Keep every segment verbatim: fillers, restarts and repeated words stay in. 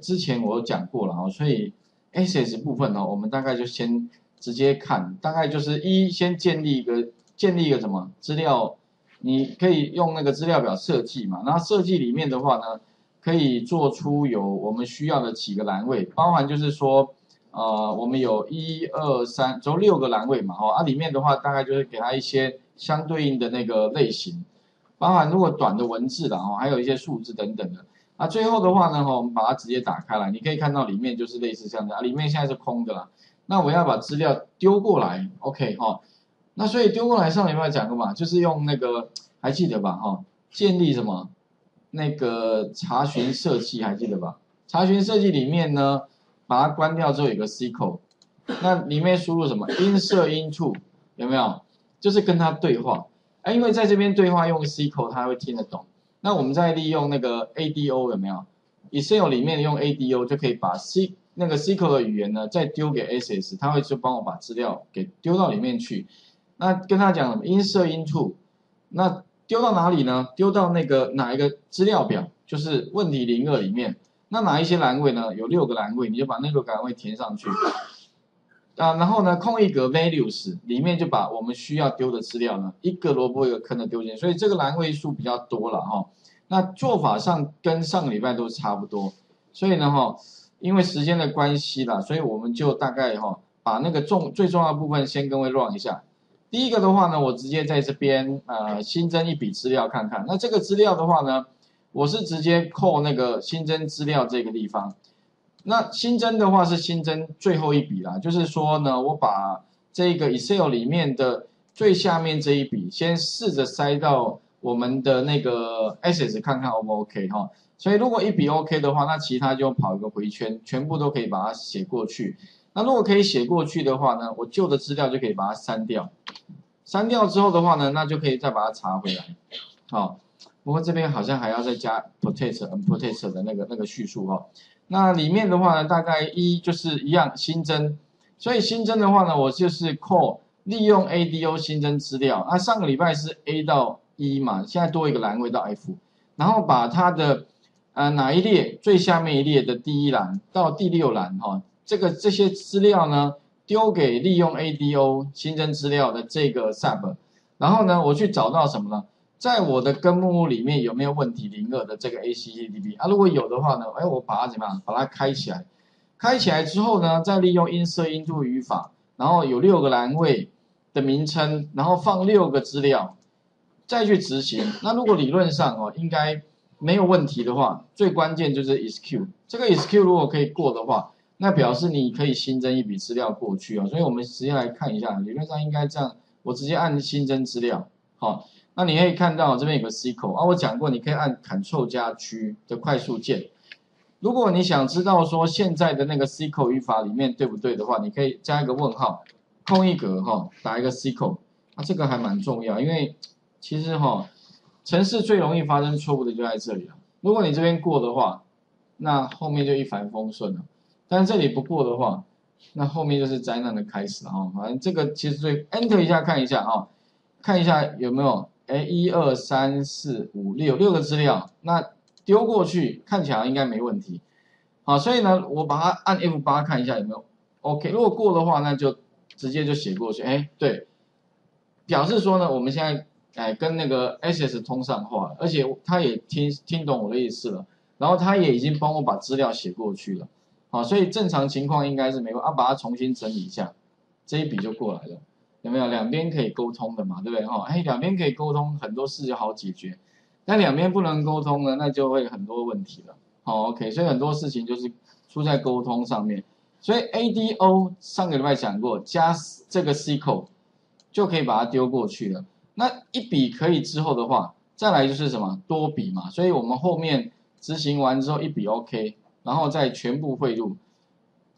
之前我讲过了啊，所以 Access 部分呢，我们大概就先直接看，大概就是一先建立一个建立一个什么资料，你可以用那个资料表设计嘛，那设计里面的话呢，可以做出有我们需要的几个栏位，包含就是说。 呃，我们有一二三，总共六个栏位嘛，哦，啊，里面的话大概就是给它一些相对应的那个类型，包含如果短的文字啦，哦，还有一些数字等等的。啊，最后的话呢，哦，我们把它直接打开来，你可以看到里面就是类似这样的，啊，里面现在是空的啦。那我要把资料丢过来 ，OK 哈、哦。那所以丢过来上礼拜讲过嘛，就是用那个还记得吧，哈、哦，建立什么那个查询设计还记得吧？查询设计里面呢。 把它关掉之后有个 S Q L， 那里面输入什么 Insert into 有没有？就是跟它对话，哎，因为在这边对话用 S Q L 它会听得懂。那我们再利用那个 A D O 有没有 ？Excel 里面用 A D O 就可以把 C 那个 S Q L 的语言呢再丢给 Access， 它会就帮我把资料给丢到里面去。那跟他讲什么 Insert into， 那丢到哪里呢？丢到那个哪一个资料表？就是问题零二里面。 那哪一些栏位呢？有六个栏位，你就把那六个栏位填上去啊。然后呢，空一格 values 里面就把我们需要丢的资料呢，一个萝卜一个坑的丢进去。所以这个栏位数比较多了哈、哦。那做法上跟上个礼拜都差不多，所以呢哈、哦，因为时间的关系啦，所以我们就大概哈、哦、把那个重最重要的部分先跟位 run 一下。第一个的话呢，我直接在这边呃新增一笔资料看看。那这个资料的话呢？ 我是直接扣那个新增资料这个地方，那新增的话是新增最后一笔啦，就是说呢，我把这个 Excel 里面的最下面这一笔先试着塞到我们的那个 Access 看看 O 不 OK 哈、哦，所以如果一笔 OK 的话，那其他就跑一个回圈，全部都可以把它写过去。那如果可以写过去的话呢，我旧的资料就可以把它删掉，删掉之后的话呢，那就可以再把它查回来，好、哦。 不过这边好像还要再加 potato and potato 的那个那个叙述哈、哦。那里面的话呢，大概一就是一样新增，所以新增的话呢，我就是 call 利用 A D O 新增资料。那、啊、上个礼拜是 A 到一嘛，现在多一个栏位到 F， 然后把它的呃哪一列最下面一列的第一栏到第六栏哈、哦，这个这些资料呢丢给利用 A D O 新增资料的这个 sub， 然后呢我去找到什么呢？ 在我的根目录里面有没有问题零二的这个 A C C D B 啊？如果有的话呢，哎，我把它怎么样？把它开起来，开起来之后呢，再利用 Insert into 语法，然后有六个栏位的名称，然后放六个资料，再去执行。那如果理论上哦，应该没有问题的话，最关键就是 S Q L 这个 S Q L 如果可以过的话，那表示你可以新增一笔资料过去哦。所以我们直接来看一下，理论上应该这样，我直接按新增资料，好、哦。 那你可以看到这边有个 S Q L 啊，我讲过你可以按 Ctrl 加 G 的快速键。如果你想知道说现在的那个 S Q L 语法里面对不对的话，你可以加一个问号，空一格哈，打一个 S Q L 啊，这个还蛮重要，因为其实哈，程式最容易发生错误的就在这里了。如果你这边过的话，那后面就一帆风顺了；但这里不过的话，那后面就是灾难的开始哈。反正这个其实最 Enter 一下看一下哈，看一下有没有。 哎，一二三四五六六个资料，那丢过去看起来应该没问题。好，所以呢，我把它按 F 八 看一下有没有 OK。如果过的话，那就直接就写过去。哎，对，表示说呢，我们现在哎跟那个 Access 通上话了，而且他也听听懂我的意思了，然后他也已经帮我把资料写过去了。好，所以正常情况应该是没问题。啊，把它重新整理一下，这一笔就过来了。 有没有两边可以沟通的嘛？对不对？哈，哎，两边可以沟通，很多事就好解决。但两边不能沟通呢，那就会很多问题了。好 ，OK， 所以很多事情就是出在沟通上面。所以 A D O 上个礼拜讲过，加这个 S Q L 就可以把它丢过去了。那一笔可以之后的话，再来就是什么多笔嘛。所以我们后面执行完之后一笔 OK， 然后再全部汇入。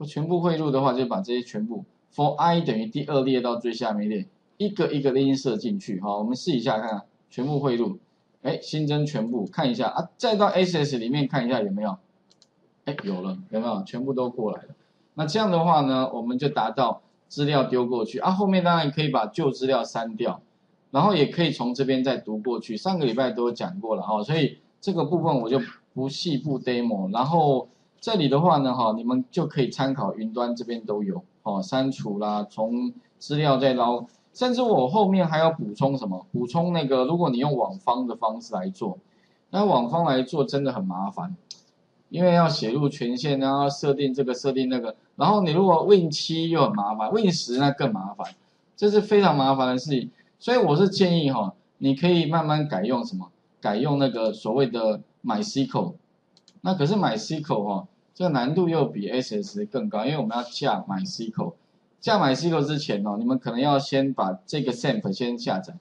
全部汇入的话，就把这些全部。 for i 等于第二列到最下面列，一个一个的音色进去，好，我们试一下看看，全部汇入，哎，新增全部看一下啊，再到 Access 里面看一下有没有，哎，有了，有没有？全部都过来了。那这样的话呢，我们就达到资料丢过去啊，后面当然可以把旧资料删掉，然后也可以从这边再读过去。上个礼拜都有讲过了哈，所以这个部分我就不细部 demo， 然后这里的话呢，哈，你们就可以参考云端这边都有，哦，删除啦，从资料再捞，甚至我后面还要补充什么？补充那个，如果你用网方的方式来做，那网方来做真的很麻烦，因为要写入权限，然后设定这个设定那个，然后你如果 Win 七又很麻烦 ，Win 十那更麻烦，这是非常麻烦的事情。所以我是建议哈，你可以慢慢改用什么？改用那个所谓的 MySQL。 那可是 MySQL 哈，这个难度又比 Access 更高，因为我们要架 MySQL。架 MySQL 之前哦，你们可能要先把这个 S A M P 先下载。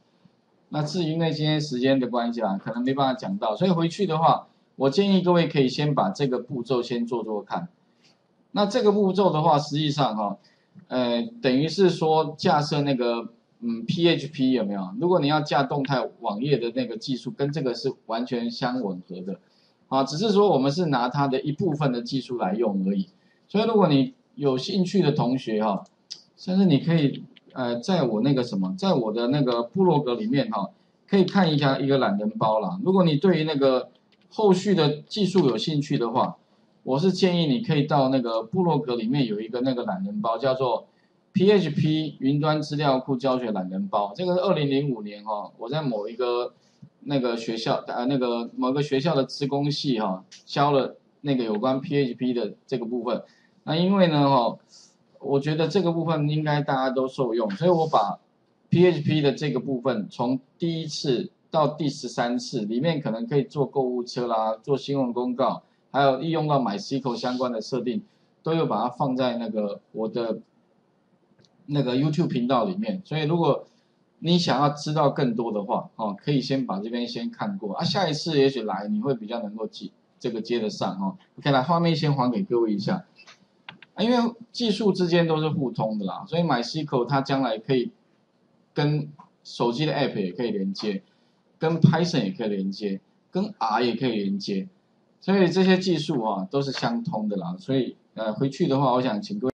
那至于因为今天时间的关系啦，可能没办法讲到，所以回去的话，我建议各位可以先把这个步骤先做做看。那这个步骤的话，实际上哈，呃，等于是说架设那个嗯 P H P 有没有？如果你要架动态网页的那个技术，跟这个是完全相吻合的。 啊，只是说我们是拿它的一部分的技术来用而已，所以如果你有兴趣的同学哈、啊，甚至你可以呃，在我那个什么，在我的那个部落格里面哈、啊，可以看一下一个懒人包啦。如果你对于那个后续的技术有兴趣的话，我是建议你可以到那个部落格里面有一个那个懒人包，叫做 P H P 云端资料库教学懒人包。这个是二零零五年哈、啊，我在某一个。 那个学校呃，那个某个学校的资工系哈、啊，教了那个有关 P H P 的这个部分。那因为呢哈、哦，我觉得这个部分应该大家都受用，所以我把 P H P 的这个部分从第一次到第十三次，里面可能可以做购物车啦，做新闻公告，还有利用到 MySQL 相关的设定，都有把它放在那个我的那个 YouTube 频道里面。所以如果 你想要知道更多的话，哦，可以先把这边先看过啊，下一次也许来你会比较能够接这个接得上哦。OK 啦，画面先还给各位一下，啊，因为技术之间都是互通的啦，所以 MySQL 它将来可以跟手机的 App 也可以连接，跟 Python 也可以连接，跟 R 也可以连接，所以这些技术啊都是相通的啦。所以呃，回去的话，我想请各位。